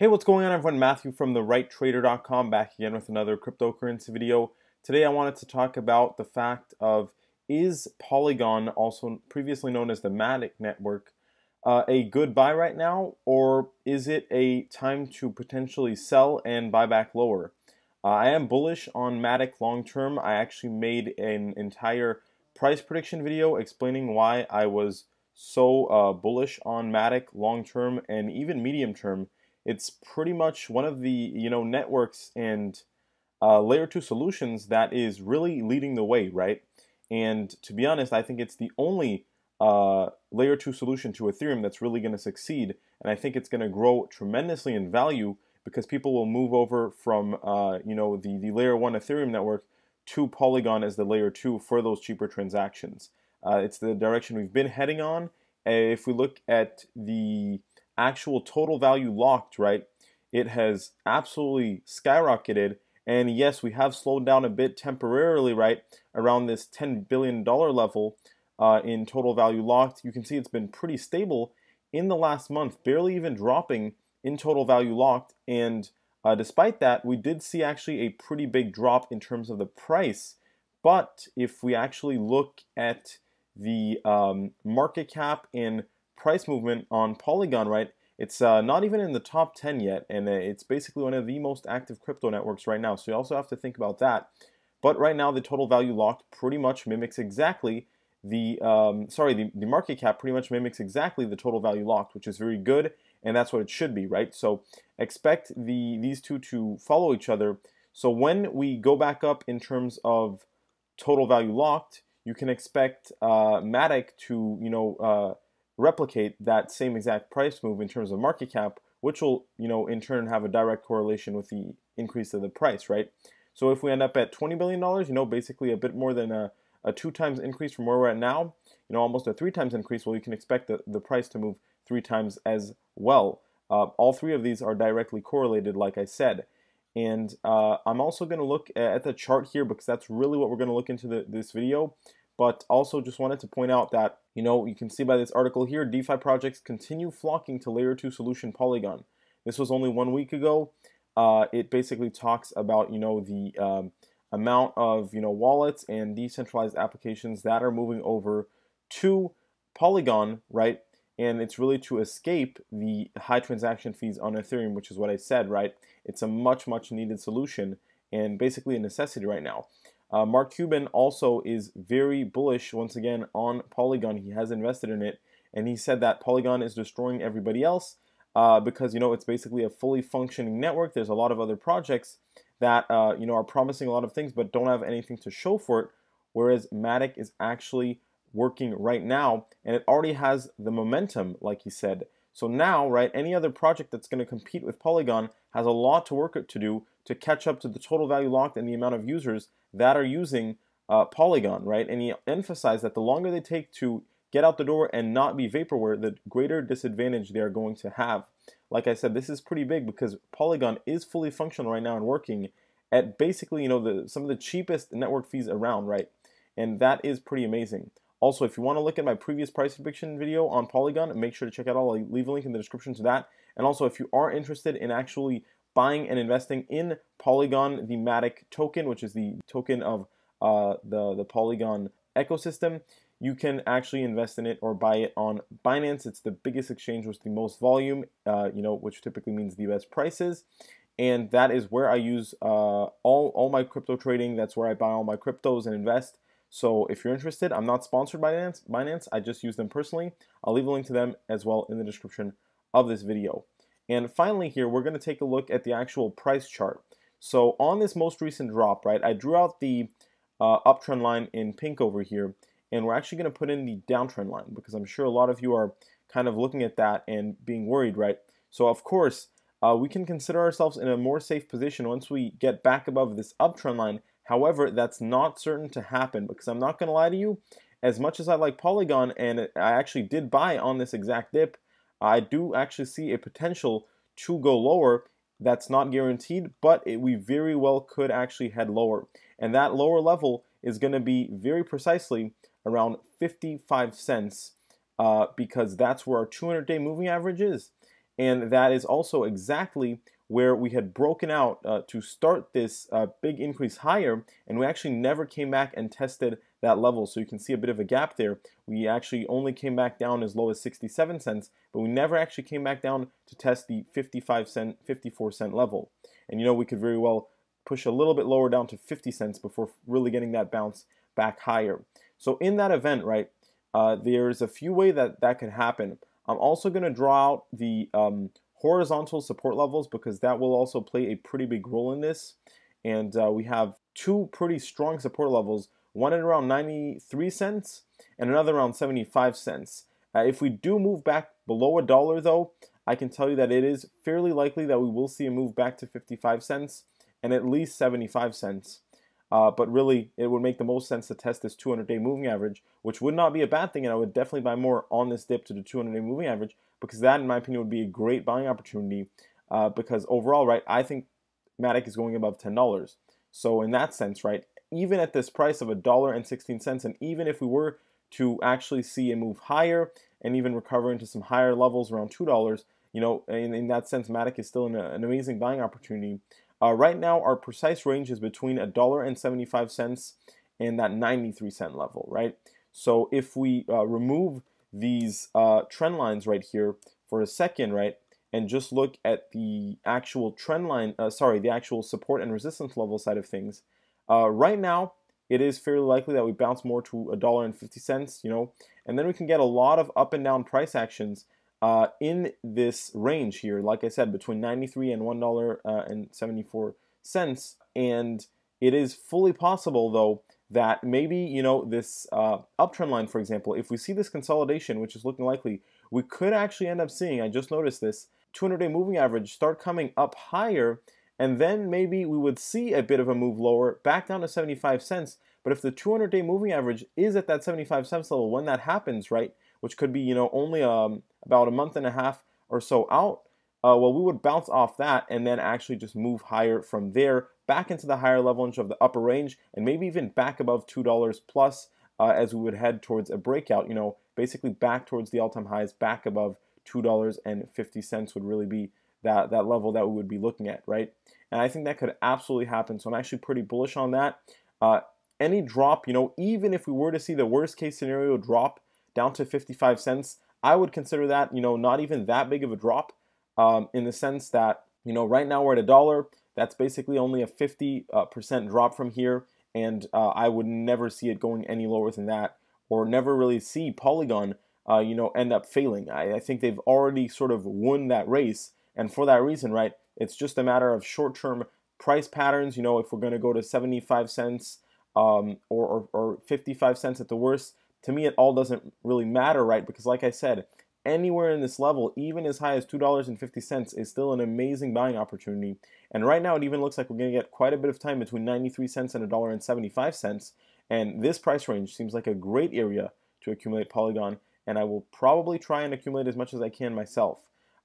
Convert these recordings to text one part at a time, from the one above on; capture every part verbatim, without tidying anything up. Hey, what's going on, everyone? Matthew from the right trader dot com back again with another cryptocurrency video. Today I wanted to talk about the fact of, is Polygon, also previously known as the Matic Network, uh, a good buy right now, or is it a time to potentially sell and buy back lower? Uh, I am bullish on Matic long term. I actually made an entire price prediction video explaining why I was so uh, bullish on Matic long term and even medium term. It's pretty much one of the you know networks and uh, layer two solutions that is really leading the way, right? And to be honest, I think it's the only uh, layer two solution to Ethereum that's really going to succeed, and I think it's going to grow tremendously in value because people will move over from uh, you know the the layer one Ethereum network to Polygon as the layer two for those cheaper transactions. Uh, it's the direction we've been heading on. If we look at the actual total value locked, right, it has absolutely skyrocketed. And yes, we have slowed down a bit temporarily, right, around this ten billion dollar level uh, in total value locked. You can see it's been pretty stable in the last month, barely even dropping in total value locked. And uh, despite that, we did see actually a pretty big drop in terms of the price. But if we actually look at the um, market cap in price movement on Polygon, right, it's uh, not even in the top ten yet, and it's basically one of the most active crypto networks right now, so you also have to think about that. But right now the total value locked pretty much mimics exactly the um, sorry the, the market cap pretty much mimics exactly the total value locked, which is very good, and that's what it should be, right? So expect the these two to follow each other. So when we go back up in terms of total value locked, you can expect uh, Matic to you know uh, replicate that same exact price move in terms of market cap, which will, you know, in turn have a direct correlation with the increase of the price, right? So if we end up at twenty billion dollars, you know, basically a bit more than a, a two times increase from where we're at now, you know, almost a three times increase, well, you can expect the, the price to move three times as well. Uh, all three of these are directly correlated, like I said. And uh, I'm also going to look at the chart here because that's really what we're going to look into the, this video. But also just wanted to point out that, you know, you can see by this article here, DeFi projects continue flocking to layer two solution Polygon. This was only one week ago. Uh, it basically talks about, you know, the um, amount of, you know, wallets and decentralized applications that are moving over to Polygon, right? And it's really to escape the high transaction fees on Ethereum, which is what I said, right? It's a much, much needed solution and basically a necessity right now. Uh, Mark Cuban also is very bullish, once again, on Polygon. He has invested in it, and he said that Polygon is destroying everybody else uh, because, you know, it's basically a fully functioning network. There's a lot of other projects that, uh, you know, are promising a lot of things but don't have anything to show for it, whereas Matic is actually working right now, and it already has the momentum, like he said. So now, right, any other project that's going to compete with Polygon has a lot to work to do to catch up to the total value locked and the amount of users that are using uh, Polygon, right? And he emphasized that the longer they take to get out the door and not be vaporware, the greater disadvantage they are going to have. Like I said, this is pretty big because Polygon is fully functional right now and working at basically, you know, the, some of the cheapest network fees around, right? And that is pretty amazing. Also, if you want to look at my previous price prediction video on Polygon, make sure to check it out. I'll leave a link in the description to that. And also, if you are interested in actually buying and investing in Polygon, the Matic token, which is the token of uh, the, the Polygon ecosystem, you can actually invest in it or buy it on Binance. It's the biggest exchange with the most volume, uh, you know, which typically means the best prices. And that is where I use uh, all, all my crypto trading. That's where I buy all my cryptos and invest. So if you're interested, I'm not sponsored by Binance, I just use them personally. I'll leave a link to them as well in the description of this video. And finally here, we're going to take a look at the actual price chart. So on this most recent drop, right, I drew out the uh, uptrend line in pink over here, and we're actually going to put in the downtrend line because I'm sure a lot of you are kind of looking at that and being worried, right? So of course, uh, we can consider ourselves in a more safe position once we get back above this uptrend line. However, that's not certain to happen because I'm not going to lie to you, as much as I like Polygon and I actually did buy on this exact dip, I do actually see a potential to go lower. That's not guaranteed, but it, we very well could actually head lower. And that lower level is going to be very precisely around fifty-five cents uh, because that's where our two hundred day moving average is. and that is also exactly where we had broken out uh, to start this uh, big increase higher, and we actually never came back and tested that level. So you can see a bit of a gap there. We actually only came back down as low as sixty-seven cents, but we never actually came back down to test the fifty-five cent, fifty-four cent level. And you know, we could very well push a little bit lower down to fifty cents before really getting that bounce back higher. So in that event, right, uh, there's a few ways that that could happen. I'm also gonna draw out the um, horizontal support levels, because that will also play a pretty big role in this. And uh, we have two pretty strong support levels, one at around ninety-three cents and another around seventy-five cents. Uh, if we do move back below a dollar though, I can tell you that it is fairly likely that we will see a move back to fifty-five cents and at least seventy-five cents. Uh, but really, it would make the most sense to test this two hundred day moving average, which would not be a bad thing, and I would definitely buy more on this dip to the two hundred day moving average, because that, in my opinion, would be a great buying opportunity, uh, because overall, right, I think Matic is going above ten dollars. So in that sense, right, even at this price of a dollar and sixteen cents, and even if we were to actually see a move higher and even recover into some higher levels around two dollars, you know, in, in that sense, Matic is still an, an amazing buying opportunity. Uh, right now, our precise range is between a dollar and seventy-five cents and that ninety-three cent level, right? So if we uh, remove these uh, trend lines right here for a second, right, and just look at the actual trend line, uh, sorry, the actual support and resistance level side of things, uh, right now it is fairly likely that we bounce more to a dollar and fifty cents, you know, and then we can get a lot of up and down price actions uh, in this range here, like I said, between ninety-three and one dollar and seventy-four cents, and it is fully possible though that maybe, you know, this uh, uptrend line, for example, if we see this consolidation, which is looking likely, we could actually end up seeing, I just noticed this, two hundred day moving average start coming up higher, and then maybe we would see a bit of a move lower, back down to seventy-five cents, but if the two hundred day moving average is at that seventy-five cents level when that happens, right, which could be, you know, only um, about a month and a half or so out, uh, well, we would bounce off that and then actually just move higher from there, back into the higher level of the upper range, and maybe even back above two dollars plus uh, as we would head towards a breakout, you know, basically back towards the all-time highs, back above two dollars and fifty cents would really be that, that level that we would be looking at, right? And I think that could absolutely happen, so I'm actually pretty bullish on that. Uh, any drop, you know, even if we were to see the worst case scenario drop down to fifty-five cents, I would consider that, you know, not even that big of a drop um, in the sense that, you know, right now we're at a dollar. That's basically only a fifty percent uh, drop from here, and uh, I would never see it going any lower than that, or never really see Polygon, uh, you know, end up failing. I, I think they've already sort of won that race, and for that reason, right, it's just a matter of short-term price patterns. You know, if we're going to go to seventy-five cents um, or, or, or fifty-five cents at the worst, to me it all doesn't really matter, right, because like I said, anywhere in this level, even as high as two dollars and fifty cents, is still an amazing buying opportunity. And right now, it even looks like we're going to get quite a bit of time between ninety-three cents and a dollar and seventy-five cents. And this price range seems like a great area to accumulate Polygon. And I will probably try and accumulate as much as I can myself.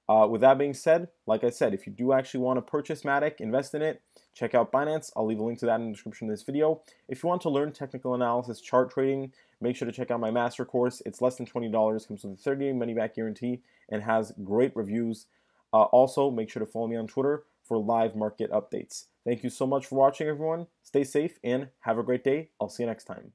Uh, with that being said, like I said, if you do actually want to purchase Matic, invest in it, check out Binance. I'll leave a link to that in the description of this video. If you want to learn technical analysis, chart trading, make sure to check out my master course. It's less than twenty dollars, comes with a thirty day money-back guarantee, and has great reviews. Uh, also, make sure to follow me on Twitter for live market updates. Thank you so much for watching, everyone. Stay safe and have a great day. I'll see you next time.